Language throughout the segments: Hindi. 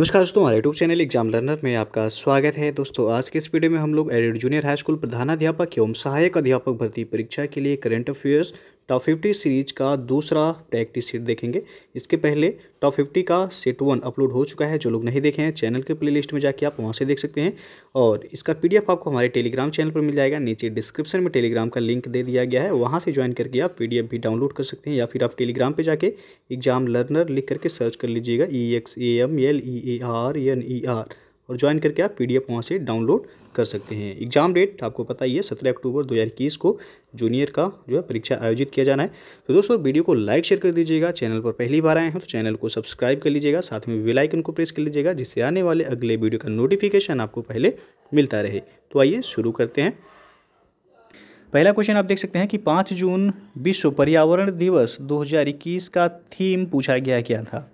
नमस्कार दोस्तों, हमारे यूट्यूब चैनल एग्जाम लर्नर में आपका स्वागत है। दोस्तों आज के इस वीडियो में हम लोग एडेड जूनियर हाई स्कूल प्रधानाध्यापक एवं सहायक अध्यापक भर्ती परीक्षा के लिए करंट अफेयर्स टॉप 50 सीरीज का दूसरा प्रैक्टिस सेट देखेंगे। इसके पहले टॉप 50 का सेट 1 अपलोड हो चुका है। जो लोग नहीं देखे हैं चैनल के प्लेलिस्ट में जाके आप वहाँ से देख सकते हैं और इसका पीडीएफ आपको हमारे टेलीग्राम चैनल पर मिल जाएगा। नीचे डिस्क्रिप्शन में टेलीग्राम का लिंक दे दिया गया है, वहाँ से ज्वाइन करके आप पीडीएफ भी डाउनलोड कर सकते हैं या फिर आप टेलीग्राम पर जाके एग्जाम लर्नर लिख करके सर्च कर लीजिएगा EXAMLEARNER और ज्वाइन करके आप पीडीएफ वहाँ से डाउनलोड कर सकते हैं। एग्जाम डेट आपको पता ही है, 17 अक्टूबर 2021 को जूनियर का जो है परीक्षा आयोजित किया जाना है। तो दोस्तों वीडियो को लाइक शेयर कर दीजिएगा, चैनल पर पहली बार आए हैं तो चैनल को सब्सक्राइब कर लीजिएगा, साथ में बेल आइकन को प्रेस कर लीजिएगा जिससे आने वाले अगले वीडियो का नोटिफिकेशन आपको पहले मिलता रहे। तो आइए शुरू करते हैं। पहला क्वेश्चन आप देख सकते हैं कि 5 जून विश्व पर्यावरण दिवस 2021 का थीम पूछा गया क्या था।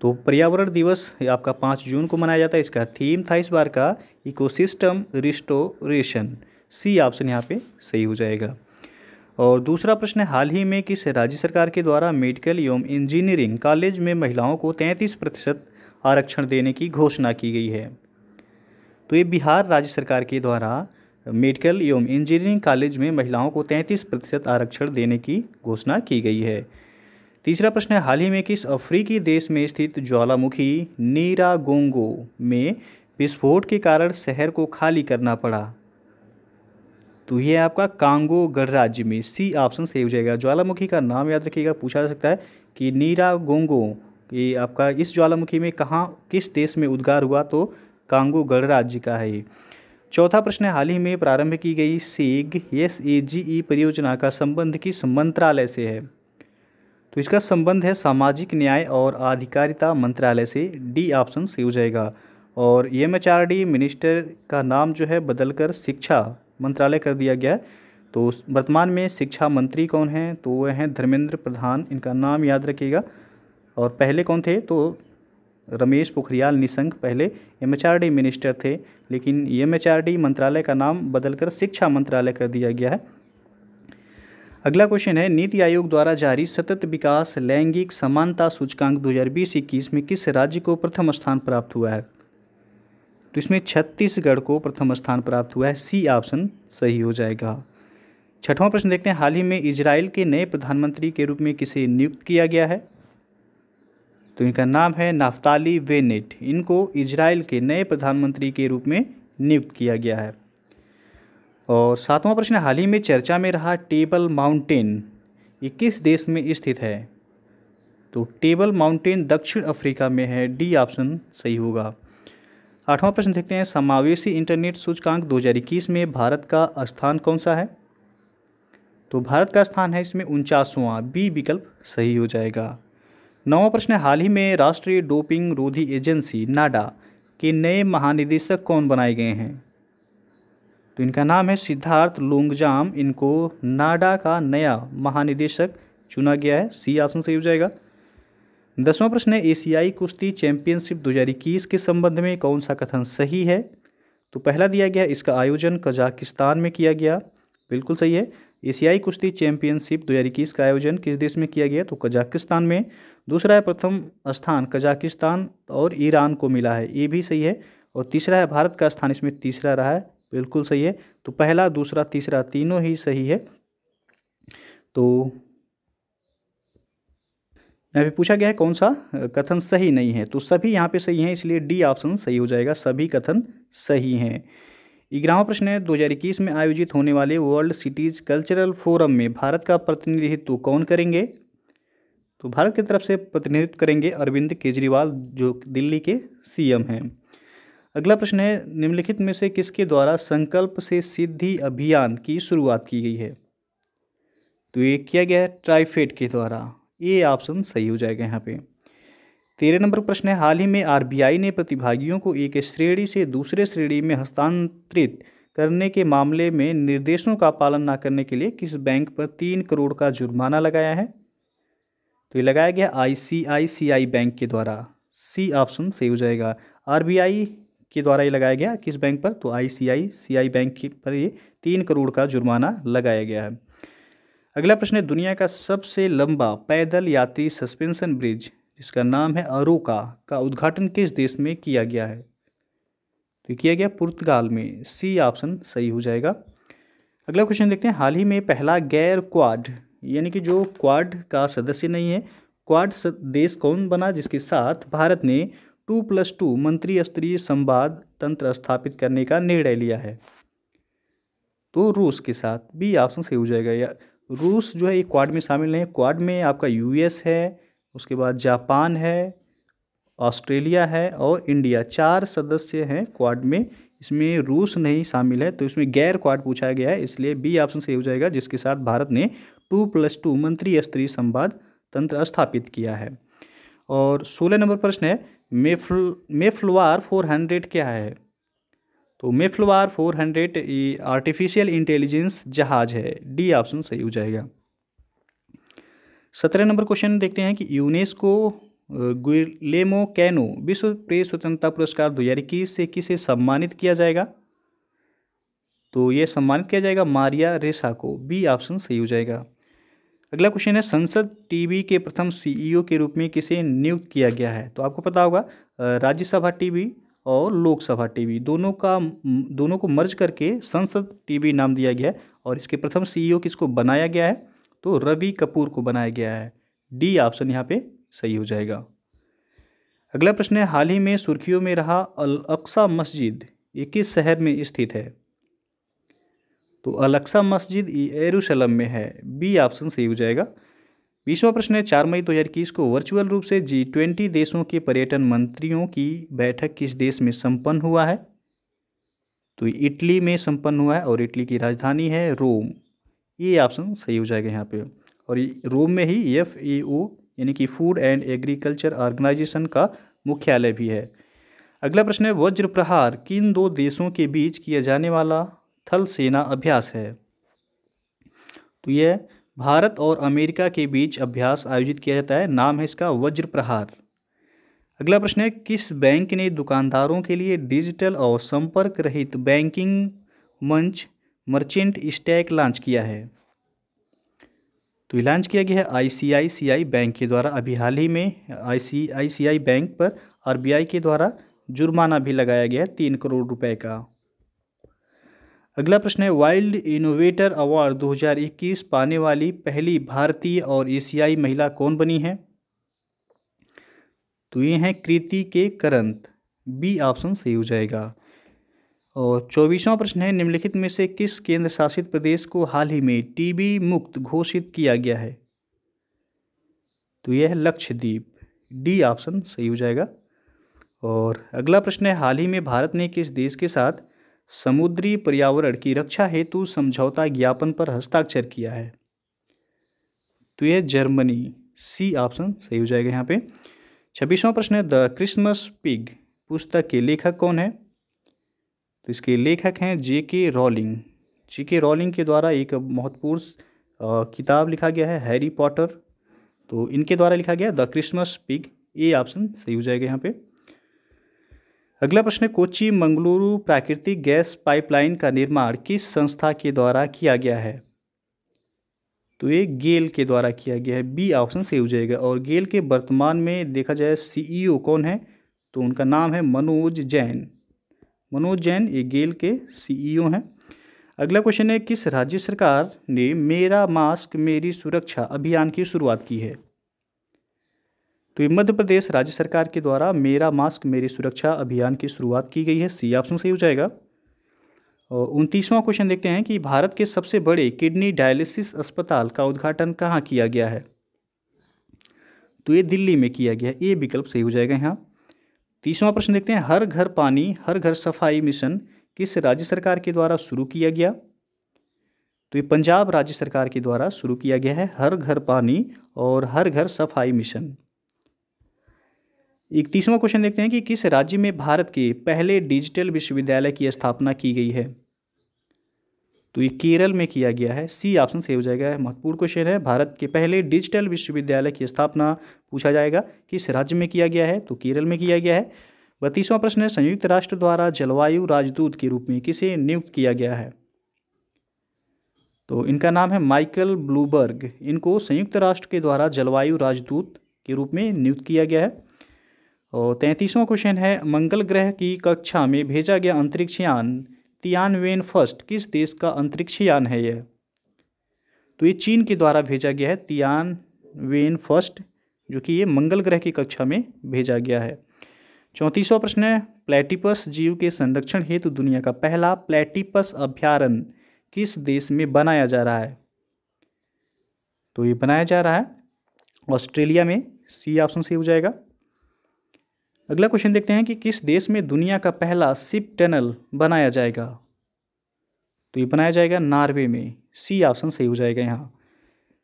तो पर्यावरण दिवस आपका 5 जून को मनाया जाता है, इसका थीम था इस बार का इकोसिस्टम रिस्टोरेशन। सी ऑप्शन यहाँ पे सही हो जाएगा। और दूसरा प्रश्न है, हाल ही में किस राज्य सरकार के द्वारा मेडिकल एवं इंजीनियरिंग कॉलेज में महिलाओं को 33% आरक्षण देने की घोषणा की गई है। तो ये बिहार राज्य सरकार के द्वारा मेडिकल एवं इंजीनियरिंग कॉलेज में महिलाओं को 33% आरक्षण देने की घोषणा की गई है। तीसरा प्रश्न है, हाल ही में किस अफ्रीकी देश में स्थित ज्वालामुखी नीरागोंगो में विस्फोट के कारण शहर को खाली करना पड़ा। तो ये आपका कांगो गणराज्य में। सी ऑप्शन सही हो जाएगा। ज्वालामुखी का नाम याद रखिएगा, पूछा जा सकता है कि नीरागोंगो ये आपका इस ज्वालामुखी में कहाँ किस देश में उद्गार हुआ, तो कांगो गणराज्य का है। चौथा प्रश्न है, हाल ही में प्रारंभ की गई सेग SAGE परियोजना का संबंध किस मंत्रालय से है। तो इसका संबंध है सामाजिक न्याय और आधिकारिता मंत्रालय से। डी ऑप्शन सही हो जाएगा। और MHRD मिनिस्टर का नाम जो है बदलकर शिक्षा मंत्रालय कर दिया गया है। तो वर्तमान में शिक्षा मंत्री कौन हैं, तो वह हैं धर्मेंद्र प्रधान, इनका नाम याद रखिएगा। और पहले कौन थे, तो रमेश पोखरियाल निशंक पहले MHRD मिनिस्टर थे, लेकिन MHRD मंत्रालय का नाम बदलकर शिक्षा मंत्रालय कर दिया गया है। अगला क्वेश्चन है, नीति आयोग द्वारा जारी सतत विकास लैंगिक समानता सूचकांक 2020-21 में किस राज्य को प्रथम स्थान प्राप्त हुआ है। तो इसमें छत्तीसगढ़ को प्रथम स्थान प्राप्त हुआ है। सी ऑप्शन सही हो जाएगा। छठवां प्रश्न देखते हैं, हाल ही में इजराइल के नए प्रधानमंत्री के रूप में किसे नियुक्त किया गया है। तो इनका नाम है नाफ्ताली बेनेट, इनको इजराइल के नए प्रधानमंत्री के रूप में नियुक्त किया गया है। और सातवां प्रश्न, हाल ही में चर्चा में रहा टेबल माउंटेन ये किस देश में स्थित है। तो टेबल माउंटेन दक्षिण अफ्रीका में है। डी ऑप्शन सही होगा। आठवां प्रश्न देखते हैं, समावेशी इंटरनेट सूचकांक 2021 में भारत का स्थान कौन सा है। तो भारत का स्थान है इसमें 49वां। बी विकल्प सही हो जाएगा। नौवां प्रश्न, हाल ही में राष्ट्रीय डोपिंग रोधी एजेंसी नाडा के नए महानिदेशक कौन बनाए गए हैं। तो इनका नाम है सिद्धार्थ लोंगजाम, इनको नाडा का नया महानिदेशक चुना गया है। सी ऑप्शन सही हो जाएगा। 10वां प्रश्न है, एशियाई कुश्ती चैंपियनशिप 2021 के संबंध में कौन सा कथन सही है। तो पहला दिया गया इसका आयोजन कजाकिस्तान में किया गया, बिल्कुल सही है। एशियाई कुश्ती चैंपियनशिप 2021 का आयोजन किस देश में किया गया, तो कजाकिस्तान में। दूसरा है, प्रथम स्थान कजाकिस्तान और ईरान को मिला है, ये भी सही है। और तीसरा है, भारत का स्थान इसमें तीसरा रहा है, बिल्कुल सही है। तो पहला दूसरा तीसरा तीनों ही सही है। तो यहाँ पे पूछा गया है कौन सा कथन सही नहीं है, तो सभी यहाँ पे सही हैं, इसलिए डी ऑप्शन सही हो जाएगा। सभी कथन सही हैं। 11वां प्रश्न है, 2021 में आयोजित होने वाले वर्ल्ड सिटीज़ कल्चरल फोरम में भारत का प्रतिनिधित्व कौन करेंगे। तो भारत की तरफ से प्रतिनिधित्व करेंगे अरविंद केजरीवाल, जो दिल्ली के CM हैं। अगला प्रश्न है, निम्नलिखित में से किसके द्वारा संकल्प से सिद्धि अभियान की शुरुआत की गई है। तो ये किया गया है ट्राइफेड के द्वारा। ये ऑप्शन सही हो जाएगा यहाँ पे। 13 नंबर प्रश्न है, हाल ही में RBI ने प्रतिभागियों को एक श्रेणी से दूसरे श्रेणी में हस्तांतरित करने के मामले में निर्देशों का पालन न करने के लिए किस बैंक पर 3 करोड़ का जुर्माना लगाया है। तो ये लगाया गया ICICI बैंक के द्वारा। सी ऑप्शन सही हो जाएगा। RBI के द्वारा ये लगाया गया किस बैंक पर, तो ICICI बैंक पर ये 3 करोड़ का जुर्माना लगाया गया है। अगला प्रश्न है, दुनिया का सबसे लंबा पैदल यात्री सस्पेंशन ब्रिज जिसका नाम है अरोका का उद्घाटन किस देश में किया गया है? तो किया गया पुर्तगाल में। सी ऑप्शन सही हो जाएगा। अगला क्वेश्चन देखते हैं, हाल ही में पहला गैर क्वाड यानी कि जो क्वाड का सदस्य नहीं है, क्वाड देश कौन बना जिसके साथ भारत ने 2+2 मंत्री स्तरीय संवाद तंत्र स्थापित करने का निर्णय लिया है? तो रूस के साथ। बी ऑप्शन सही हो जाएगा। या रूस जो है ये क्वाड में शामिल नहीं है। क्वाड में आपका यूएस है, उसके बाद जापान है, ऑस्ट्रेलिया है और इंडिया, 4 सदस्य हैं क्वाड में। इसमें रूस नहीं शामिल है तो इसमें गैर क्वाड पूछा गया है, इसलिए बी ऑप्शन सही हो जाएगा, जिसके साथ भारत ने 2+2 मंत्री स्तरीय संवाद तंत्र स्थापित किया है। और 16 नंबर प्रश्न है, मेफ्लवार 400 क्या है? तो मेफ्लवार 400 ये आर्टिफिशियल इंटेलिजेंस जहाज है। डी ऑप्शन सही हो जाएगा। 17 नंबर क्वेश्चन देखते हैं कि यूनेस्को गुइलेमो कैनो विश्व प्रेस स्वतंत्रता पुरस्कार 2021 से किसे सम्मानित किया जाएगा? तो ये सम्मानित किया जाएगा मारिया रेसा को। बी ऑप्शन सही हो जाएगा। अगला क्वेश्चन है, संसद टीवी के प्रथम सीईओ के रूप में किसे नियुक्त किया गया है? तो आपको पता होगा राज्यसभा टीवी और लोकसभा टीवी दोनों को मर्ज करके संसद टीवी नाम दिया गया है और इसके प्रथम सीईओ किसको बनाया गया है? तो रवि कपूर को बनाया गया है। डी ऑप्शन यहाँ पे सही हो जाएगा। अगला प्रश्न है, हाल ही में सुर्खियों में रहा अल अक्सा मस्जिद ये किस शहर में स्थित है? तो अल अक्सा मस्जिद यरूशलेम में है। बी ऑप्शन सही हो जाएगा। 20वां प्रश्न है, 4 मई 2021 को वर्चुअल रूप से G20 देशों के पर्यटन मंत्रियों की बैठक किस देश में संपन्न हुआ है? तो इटली में संपन्न हुआ है और इटली की राजधानी है रोम। ये ऑप्शन सही हो जाएगा यहाँ पे। और रोम में ही FAO यानी कि फूड एंड एग्रीकल्चर ऑर्गेनाइजेशन का मुख्यालय भी है। अगला प्रश्न है, वज्र प्रहार किन 2 देशों के बीच किया जाने वाला थल सेना अभ्यास है? तो यह भारत और अमेरिका के बीच अभ्यास आयोजित किया जाता है, नाम है इसका वज्र प्रहार। अगला प्रश्न है, किस बैंक ने दुकानदारों के लिए डिजिटल और संपर्क रहित बैंकिंग मंच मर्चेंट स्टैक लॉन्च किया है? तो लॉन्च किया गया है ICICI बैंक के द्वारा। अभी हाल ही में ICICI बैंक पर RBI के द्वारा जुर्माना भी लगाया गया है 3 करोड़ रुपए का। अगला प्रश्न है, वाइल्ड इनोवेटर अवार्ड 2021 पाने वाली पहली भारतीय और एशियाई महिला कौन बनी है? तो ये हैं कृति के करंत। बी ऑप्शन सही हो जाएगा। और 24वां प्रश्न है, निम्नलिखित में से किस केंद्र शासित प्रदेश को हाल ही में टीबी मुक्त घोषित किया गया है? तो यह है लक्षद्वीप। डी ऑप्शन सही हो जाएगा। और अगला प्रश्न है, हाल ही में भारत ने किस देश के साथ समुद्री पर्यावरण की रक्षा हेतु समझौता ज्ञापन पर हस्ताक्षर किया है? तो यह जर्मनी। सी ऑप्शन सही हो जाएगा यहाँ पे। 26वां प्रश्न है, द क्रिसमस पिग पुस्तक के लेखक कौन है? तो इसके लेखक हैं J.K. रॉलिंग। J.K. रॉलिंग के द्वारा एक महत्वपूर्ण किताब लिखा गया है हैरी पॉटर, तो इनके द्वारा लिखा गया the Christmas pig. A option सही हो जाएगा यहाँ पे। अगला प्रश्न है, कोच्चि मंगलुरु प्राकृतिक गैस पाइपलाइन का निर्माण किस संस्था के द्वारा किया गया है? तो ये गेल के द्वारा किया गया है। बी ऑप्शन सही हो जाएगा। और गेल के वर्तमान में देखा जाए CEO कौन है? तो उनका नाम है मनोज जैन। मनोज जैन ये गेल के CEO हैं। अगला क्वेश्चन है, किस राज्य सरकार ने मेरा मास्क मेरी सुरक्षा अभियान की शुरुआत की है? तो ये मध्य प्रदेश राज्य सरकार के द्वारा मेरा मास्क मेरी सुरक्षा अभियान की शुरुआत की गई है। सी ऑप्शन सही हो जाएगा। और 29वां क्वेश्चन देखते हैं कि भारत के सबसे बड़े किडनी डायलिसिस अस्पताल का उद्घाटन कहाँ किया गया है? तो ये दिल्ली में किया गया है। ये विकल्प सही हो जाएगा यहाँ। 30वां प्रश्न देखते हैं, हर घर पानी हर घर सफाई मिशन किस राज्य सरकार के द्वारा शुरू किया गया? तो ये पंजाब राज्य सरकार के द्वारा शुरू किया गया है हर घर पानी और हर घर सफाई मिशन। 31वां क्वेश्चन देखते हैं कि किस राज्य में भारत के पहले डिजिटल विश्वविद्यालय की स्थापना की गई है? तो ये केरल में किया गया है। सी ऑप्शन सही हो जाएगा। महत्वपूर्ण क्वेश्चन है, भारत के पहले डिजिटल विश्वविद्यालय की स्थापना पूछा जाएगा किस राज्य में किया गया है? तो केरल में किया गया है। 32वां प्रश्न है, संयुक्त राष्ट्र द्वारा जलवायु राजदूत के रूप में किसे नियुक्त किया गया है? तो इनका नाम है माइकल ब्लूबर्ग। इनको संयुक्त राष्ट्र के द्वारा जलवायु राजदूत के रूप में नियुक्त किया गया है। और 33वां क्वेश्चन है, मंगल ग्रह की कक्षा में भेजा गया अंतरिक्ष यान तियानवेन फर्स्ट किस देश का अंतरिक्ष यान है यह? तो ये चीन के द्वारा भेजा गया है तियानवेन फर्स्ट, जो कि ये मंगल ग्रह की कक्षा में भेजा गया है। 34वां प्रश्न है, प्लेटिपस जीव के संरक्षण हेतु दुनिया का पहला प्लेटिपस अभ्यारण्य किस देश में बनाया जा रहा है? तो ये बनाया जा रहा है ऑस्ट्रेलिया में, सी ऑप्शन सही हो जाएगा। अगला क्वेश्चन देखते हैं कि किस देश में दुनिया का पहला शिप टनल बनाया जाएगा? तो ये बनाया जाएगा नॉर्वे में, सी ऑप्शन सही हो जाएगा यहाँ।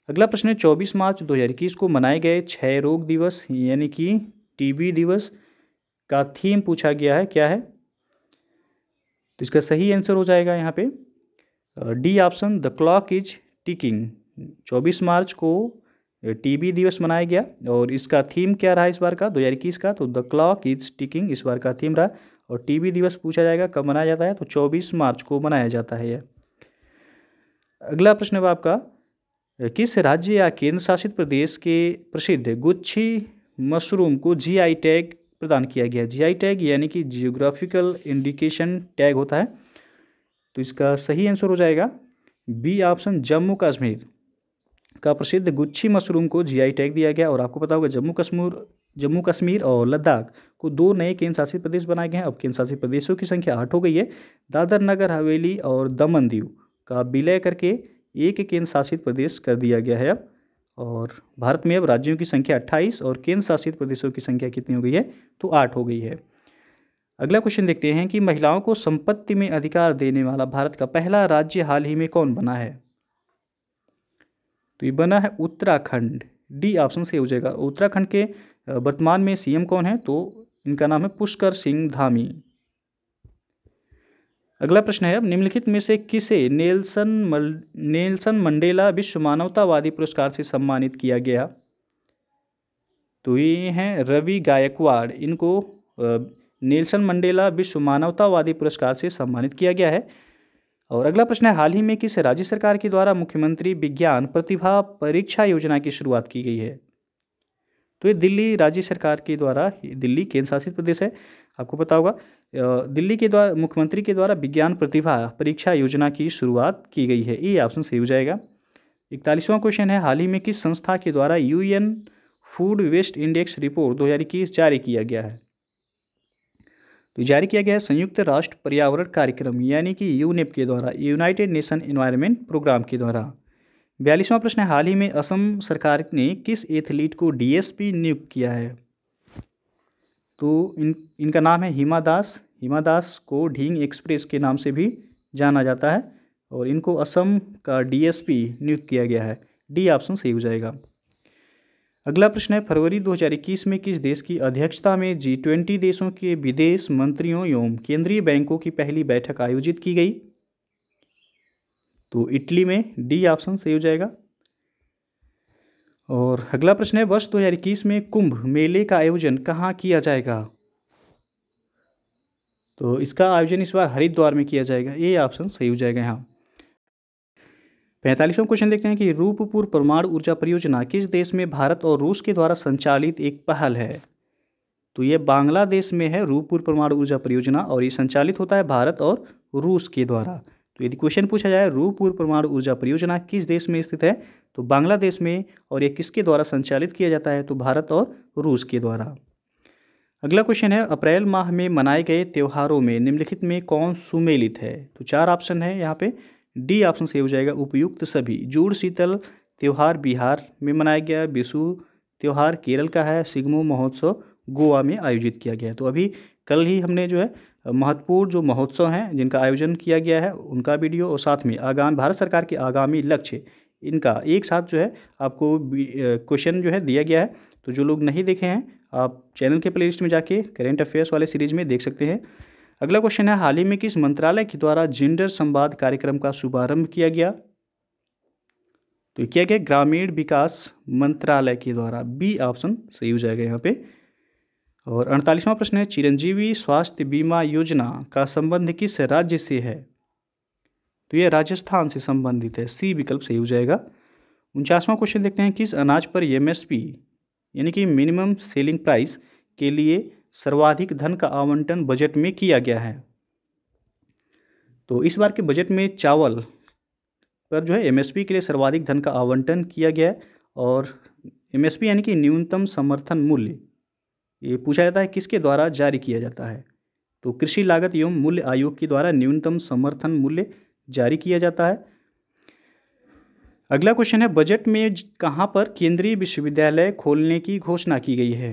अगला प्रश्न है, 24 मार्च 2021 को मनाए गए क्षय रोग दिवस यानी कि टीबी दिवस का थीम पूछा गया है, क्या है? तो इसका सही आंसर हो जाएगा यहाँ पे D option, the clock is ticking. 24 मार्च को टीबी दिवस मनाया गया और इसका थीम क्या रहा इस बार का 2021 का? तो द क्लॉक इज टिकिंग इस बार का थीम रहा। और टीबी दिवस पूछा जाएगा कब मनाया जाता है, तो 24 मार्च को मनाया जाता है यह। अगला प्रश्न है आपका, किस राज्य या केंद्र शासित प्रदेश के प्रसिद्ध गुच्छी मशरूम को जीआई टैग प्रदान किया गया? जीआई टैग यानी कि जियोग्राफिकल इंडिकेशन टैग होता है। तो इसका सही आंसर हो जाएगा बी ऑप्शन, जम्मू कश्मीर का प्रसिद्ध गुच्छी मशरूम को जीआई टैग दिया गया। और आपको पता होगा जम्मू कश्मीर और लद्दाख को दो नए केंद्र शासित प्रदेश बनाए गए हैं। अब केंद्र शासित प्रदेशों की संख्या 8 हो गई है। दादर नगर हवेली और दमन दीव का विलय करके एक केंद्र शासित प्रदेश कर दिया गया है अब। और भारत में अब राज्यों की संख्या 28 और केंद्र शासित प्रदेशों की संख्या कितनी हो गई है? तो 8 हो गई है। अगला क्वेश्चन देखते हैं कि महिलाओं को संपत्ति में अधिकार देने वाला भारत का पहला राज्य हाल ही में कौन बना है? तो ये बना है उत्तराखंड, डी ऑप्शन से हो जाएगा। उत्तराखंड के वर्तमान में सीएम कौन है? तो इनका नाम है पुष्कर सिंह धामी। अगला प्रश्न है, अब निम्नलिखित में से किसे नेल्सन मंडेला विश्व मानवतावादी पुरस्कार से सम्मानित किया गया? तो ये हैं रवि गायकवाड़, इनको नेल्सन मंडेला विश्व मानवतावादी पुरस्कार से सम्मानित किया गया है। और अगला प्रश्न है, हाल ही में किस राज्य सरकार के द्वारा मुख्यमंत्री विज्ञान प्रतिभा परीक्षा योजना की शुरुआत की गई है? तो ये दिल्ली राज्य सरकार के द्वारा, दिल्ली केंद्र शासित प्रदेश है, आपको पता होगा, दिल्ली के द्वारा मुख्यमंत्री के द्वारा विज्ञान प्रतिभा परीक्षा योजना की शुरुआत की गई है। ये ऑप्शन सही हो जाएगा। 41वां क्वेश्चन है, हाल ही में किस संस्था के द्वारा UN food waste index report 2021 जारी किया गया है? तो जारी किया गया है संयुक्त राष्ट्र पर्यावरण कार्यक्रम यानी कि यूनेप के द्वारा, यूनाइटेड नेशन एनवायरमेंट प्रोग्राम के द्वारा। 42वां प्रश्न है, हाल ही में असम सरकार ने किस एथलीट को डीएसपी नियुक्त किया है? तो इनका नाम है हिमा दास। हिमा दास को ढींग एक्सप्रेस के नाम से भी जाना जाता है और इनको असम का डीएसपी नियुक्त किया गया है, डी ऑप्शन सही हो जाएगा। अगला प्रश्न है, फरवरी 2021 में किस देश की अध्यक्षता में G20 देशों के विदेश मंत्रियों एवं केंद्रीय बैंकों की पहली बैठक आयोजित की गई? तो इटली में, डी ऑप्शन सही हो जाएगा। और अगला प्रश्न है, वर्ष 2021 में कुंभ मेले का आयोजन कहाँ किया जाएगा? तो इसका आयोजन इस बार हरिद्वार में किया जाएगा, ये ऑप्शन सही हो जाएगा यहाँ। 45वां क्वेश्चन देखते हैं कि रूपपुर परमाणु ऊर्जा परियोजना किस देश में भारत और रूस के द्वारा संचालित एक पहल है? तो ये बांग्लादेश में है रूपपुर परमाणु ऊर्जा परियोजना और ये संचालित होता है भारत और रूस के द्वारा। तो यदि क्वेश्चन पूछा जाए रूपपुर परमाणु ऊर्जा परियोजना किस देश में स्थित है, तो बांग्लादेश में, और ये किसके द्वारा संचालित किया जाता है, तो भारत और रूस के द्वारा। अगला क्वेश्चन है, अप्रैल माह में मनाए गए त्योहारों में निम्नलिखित में कौन सुमेलित है? तो 4 ऑप्शन है यहाँ पे, डी ऑप्शन सही हो जाएगा, उपयुक्त सभी। जूड़ शीतल त्यौहार बिहार में मनाया गया, बिशु त्यौहार केरल का है, सिग्मो महोत्सव गोवा में आयोजित किया गया है। तो अभी कल ही हमने जो है महत्वपूर्ण जो महोत्सव हैं जिनका आयोजन किया गया है उनका वीडियो और साथ में आगामी भारत सरकार के आगामी लक्ष्य, इनका एक साथ जो है आपको क्वेश्चन जो है दिया गया है। तो जो लोग नहीं देखे हैं आप चैनल के प्लेलिस्ट में जाके करेंट अफेयर्स वाले सीरीज में देख सकते हैं। अगला क्वेश्चन है, हाल ही में किस मंत्रालय के द्वारा जेंडर संवाद कार्यक्रम का शुभारंभ किया गया? तो किया गया ग्रामीण विकास मंत्रालय के द्वारा, बी ऑप्शन सही हो जाएगा यहाँ पे। और 48वां प्रश्न है, चिरंजीवी स्वास्थ्य बीमा योजना का संबंध किस राज्य से है? तो यह राजस्थान से संबंधित है, सी विकल्प सही हो जाएगा। 49वां क्वेश्चन देखते हैं, किस अनाज पर एमएसपी यानी कि मिनिमम सेलिंग प्राइस के लिए सर्वाधिक धन का आवंटन बजट में किया गया है। तो इस बार के बजट में चावल पर जो है एमएसपी के लिए सर्वाधिक धन का आवंटन किया गया है और एमएसपी यानी कि न्यूनतम समर्थन मूल्य ये पूछा जाता है किसके द्वारा जारी किया जाता है। तो कृषि लागत एवं मूल्य आयोग के द्वारा न्यूनतम समर्थन मूल्य जारी किया जाता है। अगला क्वेश्चन है बजट में कहाँ पर केंद्रीय विश्वविद्यालय खोलने की घोषणा की गई है।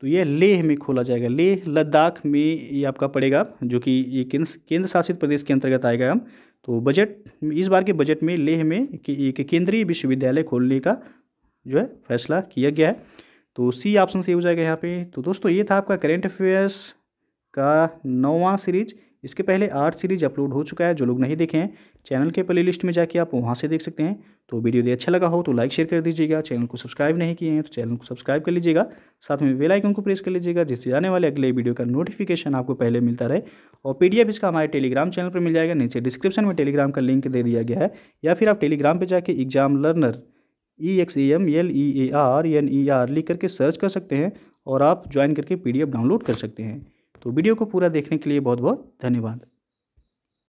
तो यह लेह में खोला जाएगा, लेह लद्दाख में ये आपका पड़ेगा जो कि ये केंद्र शासित प्रदेश के अंतर्गत आएगा। हम तो बजट इस बार के बजट में लेह में एक केंद्रीय विश्वविद्यालय खोलने का जो है फैसला किया गया है। तो सी ऑप्शन से हो जाएगा यहाँ पे। तो दोस्तों ये था आपका करेंट अफेयर्स का 9वां सीरीज। इसके पहले 8 सीरीज अपलोड हो चुका है, जो लोग नहीं देखे हैं चैनल के प्ले लिस्ट में जाके आप वहाँ से देख सकते हैं। तो वीडियो यदि अच्छा लगा हो तो लाइक शेयर कर दीजिएगा, चैनल को सब्सक्राइब नहीं किए हैं तो चैनल को सब्सक्राइब कर लीजिएगा, साथ में बेल आइकन को प्रेस कर लीजिएगा जिससे आने वाले अगले वीडियो का नोटिफिकेशन आपको पहले मिलता रहे। और PDF इसका हमारे टेलीग्राम चैनल पर मिल जाएगा, नीचे डिस्क्रिप्शन में टेलीग्राम का लिंक दे दिया गया है, या फिर आप टेलीग्राम पर जाके एग्जाम लर्नर EXAM LEARNER लिख करके सर्च कर सकते हैं और आप ज्वाइन करके PDF डाउनलोड कर सकते हैं। तो वीडियो को पूरा देखने के लिए बहुत बहुत धन्यवाद।